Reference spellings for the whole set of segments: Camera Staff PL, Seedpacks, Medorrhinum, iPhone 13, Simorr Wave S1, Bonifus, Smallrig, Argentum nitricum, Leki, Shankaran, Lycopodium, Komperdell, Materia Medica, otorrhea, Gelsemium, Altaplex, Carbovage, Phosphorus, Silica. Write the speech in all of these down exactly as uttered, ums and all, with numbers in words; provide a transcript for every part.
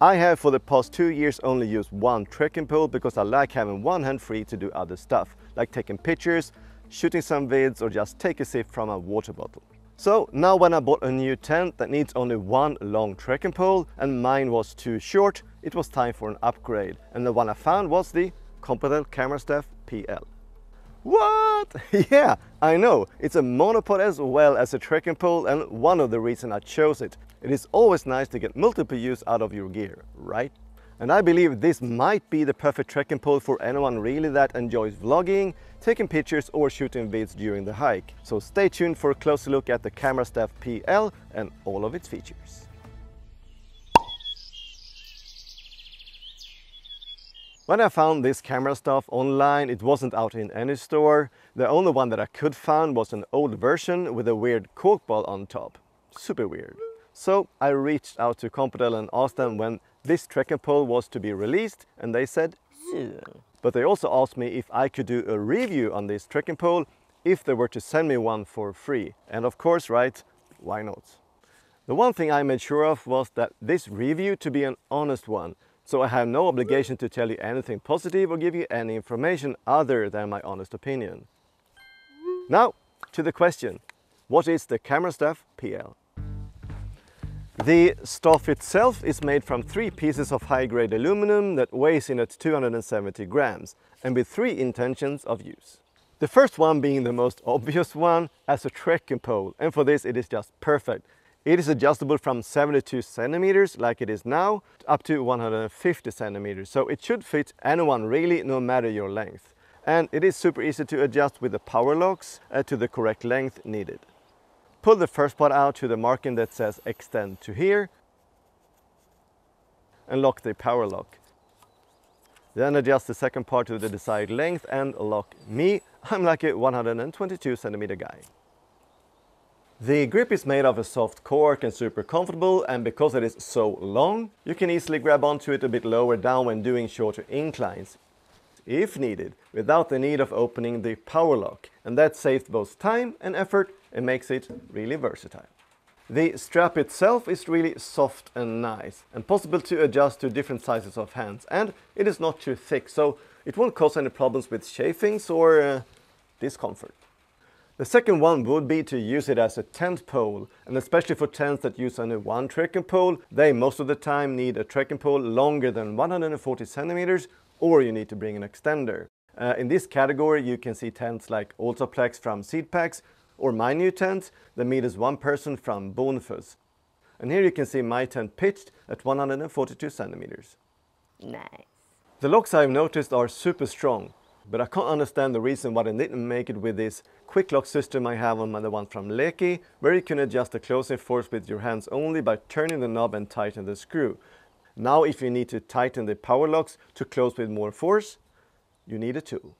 I have for the past two years only used one trekking pole because I like having one hand free to do other stuff, like taking pictures, shooting some vids, or just take a sip from a water bottle. So now when I bought a new tent that needs only one long trekking pole and mine was too short, it was time for an upgrade, and the one I found was the Komperdell Camera Staff P L. What? Yeah, I know, it's a monopod as well as a trekking pole, and one of the reasons I chose it. It is always nice to get multiple use out of your gear, right? And I believe this might be the perfect trekking pole for anyone really that enjoys vlogging, taking pictures, or shooting vids during the hike. So stay tuned for a closer look at the Camera Staff P L and all of its features. When I found this Camera Staff online, it wasn't out in any store. The only one that I could find was an old version with a weird cork ball on top. Super weird. So I reached out to Komperdell and asked them when this trekking pole was to be released, and they said soon. But they also asked me if I could do a review on this trekking pole if they were to send me one for free. And of course, right, why not? The one thing I made sure of was that this review to be an honest one. So I have no obligation to tell you anything positive or give you any information other than my honest opinion. Now, to the question. What is the Camera Staff P L? The staff itself is made from three pieces of high-grade aluminum that weighs in at two hundred seventy grams and with three intentions of use. The first one being the most obvious one, as a trekking pole, and for this it is just perfect. It is adjustable from seventy-two centimeters, like it is now, up to one hundred fifty centimeters, so it should fit anyone really, no matter your length. And it is super easy to adjust with the power locks uh, to the correct length needed. Pull the first part out to the marking that says extend to here, and lock the power lock. Then adjust the second part to the desired length and lock me. I'm like a one hundred twenty-two centimeter guy. The grip is made of a soft cork and super comfortable, and because it is so long, you can easily grab onto it a bit lower down when doing shorter inclines, if needed, without the need of opening the power lock, and that saves both time and effort and makes it really versatile. The strap itself is really soft and nice, and possible to adjust to different sizes of hands, and it is not too thick, so it won't cause any problems with chafings or uh, discomfort. The second one would be to use it as a tent pole, and especially for tents that use only one trekking pole, they most of the time need a trekking pole longer than one hundred forty centimeters, or you need to bring an extender. Uh, in this category you can see tents like Altaplex from Seedpacks, or my new tent, the meters one person from Bonifus. And here you can see my tent pitched at one hundred forty-two centimeters. Nice. The locks I've noticed are super strong, but I can't understand the reason why they didn't make it with this quick lock system I have on the one from Leki, where you can adjust the closing force with your hands only by turning the knob and tighten the screw. Now if you need to tighten the power locks to close with more force, you need a tool.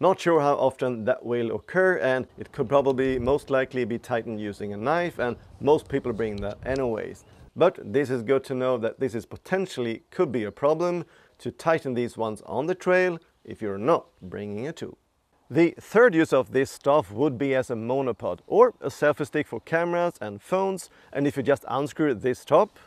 Not sure how often that will occur, and it could probably most likely be tightened using a knife, and most people bring that anyways. But this is good to know that this is potentially could be a problem to tighten these ones on the trail if you're not bringing a tool. The third use of this stuff would be as a monopod or a selfie stick for cameras and phones, and if you just unscrew this top,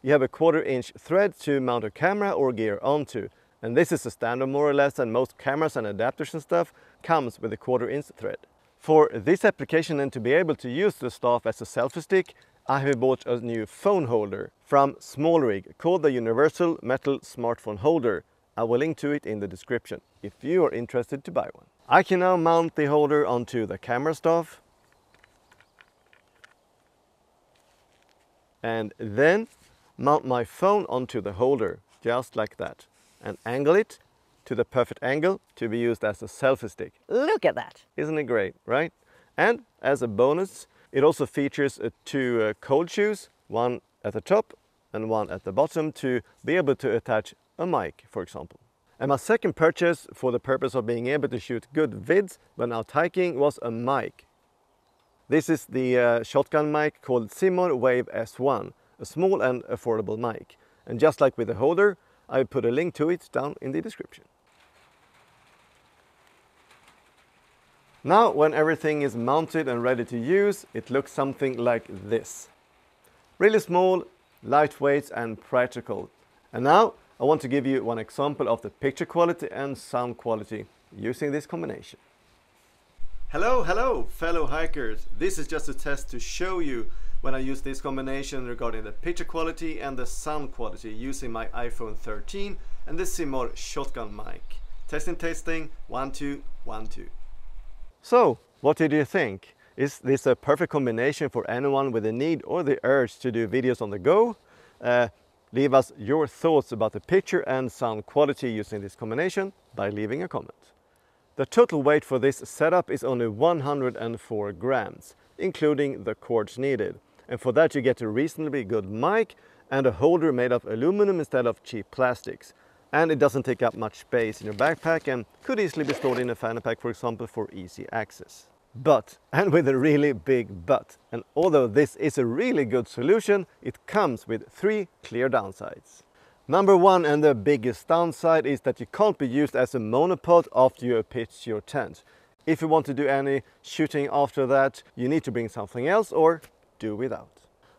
you have a quarter inch thread to mount a camera or gear onto, and this is the standard more or less, and most cameras and adapters and stuff comes with a quarter inch thread. For this application and to be able to use the stuff as a selfie stick, I have bought a new phone holder from Smallrig called the Universal Metal Smartphone Holder. I will link to it in the description if you are interested to buy one. I can now mount the holder onto the Camera Staff, and then mount my phone onto the holder, just like that, and angle it to the perfect angle to be used as a selfie stick. Look at that! Isn't it great, right? And as a bonus, it also features uh, two uh, cold shoes, one at the top and one at the bottom, to be able to attach a mic, for example. And my second purchase for the purpose of being able to shoot good vids when out hiking was a mic. This is the uh, shotgun mic called Simorr Wave S one, a small and affordable mic. And just like with the holder, I put a link to it down in the description. Now, when everything is mounted and ready to use, it looks something like this. Really small, lightweight and practical. And now I want to give you one example of the picture quality and sound quality using this combination. Hello, hello fellow hikers. This is just a test to show you when I use this combination regarding the picture quality and the sound quality using my iPhone thirteen and the Simorr shotgun mic. Testing, testing, one, two, one, two. So, what did you think? Is this a perfect combination for anyone with the need or the urge to do videos on the go? Uh, leave us your thoughts about the picture and sound quality using this combination by leaving a comment. The total weight for this setup is only one hundred four grams, including the cords needed. And for that you get a reasonably good mic and a holder made of aluminum instead of cheap plastics. And it doesn't take up much space in your backpack and could easily be stored in a fanny pack, for example, for easy access. But, and with a really big but, and although this is a really good solution, it comes with three clear downsides. Number one, and the biggest downside, is that you can't be used as a monopod after you have pitched your tent. If you want to do any shooting after that, you need to bring something else or do without.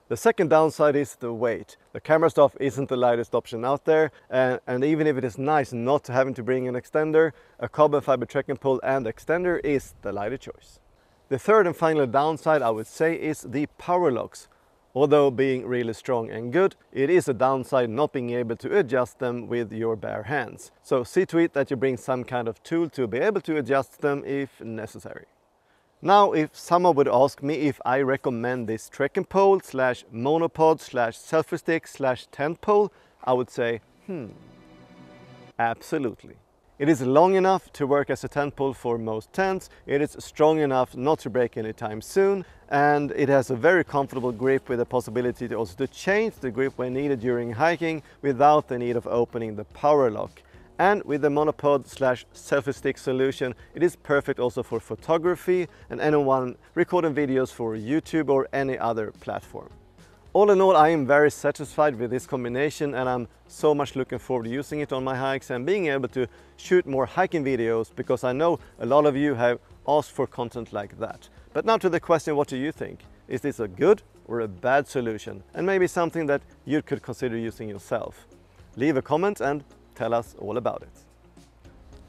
The second downside is the weight. The Camera Staff isn't the lightest option out there, and, and even if it is nice not having to bring an extender, a carbon fiber trekking pole and extender is the lighter choice. The third and final downside, I would say, is the power locks. Although being really strong and good, it is a downside not being able to adjust them with your bare hands. So see to it that you bring some kind of tool to be able to adjust them if necessary. Now, if someone would ask me if I recommend this trekking pole slash monopod slash selfie stick slash tent pole, I would say, hmm, absolutely. It is long enough to work as a tent pole for most tents, it is strong enough not to break anytime soon, and it has a very comfortable grip with the possibility to also to change the grip when needed during hiking without the need of opening the power lock. And with the monopod slash selfie stick solution, it is perfect also for photography and anyone recording videos for YouTube or any other platform. All in all, I am very satisfied with this combination and I'm so much looking forward to using it on my hikes and being able to shoot more hiking videos, because I know a lot of you have asked for content like that. But now to the question, what do you think? Is this a good or a bad solution? And maybe something that you could consider using yourself. Leave a comment and tell us all about it.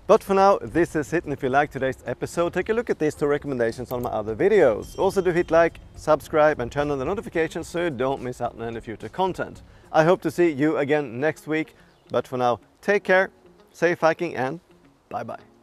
But for now, this is it, and if you like today's episode, take a look at these two recommendations on my other videos. Also do hit like, subscribe and turn on the notifications so you don't miss out on any future content. I hope to see you again next week, but for now, take care, safe hiking and bye bye.